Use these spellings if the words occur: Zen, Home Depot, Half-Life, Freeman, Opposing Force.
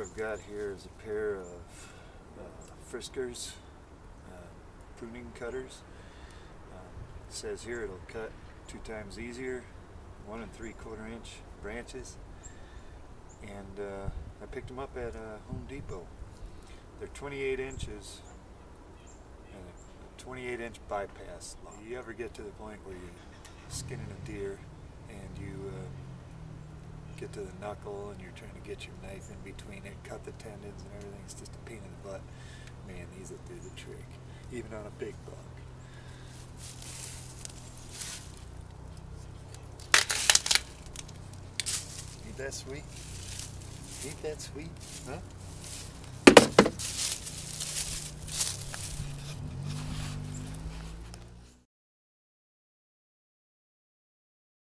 what I've got here is a pair of Friskers pruning cutters. It says here it'll cut 2 times easier, 1 3/4 inch branches, and I picked them up at Home Depot. They're 28 inches and a 28-inch bypass log. You ever get to the point where you're skinning a deer and you get to the knuckle and you're trying to get your knife in between it, cut the tendons and everything? It's just a pain in the butt. Man, these will do the trick, even on a big buck. Need that sweet? Need that sweet, huh?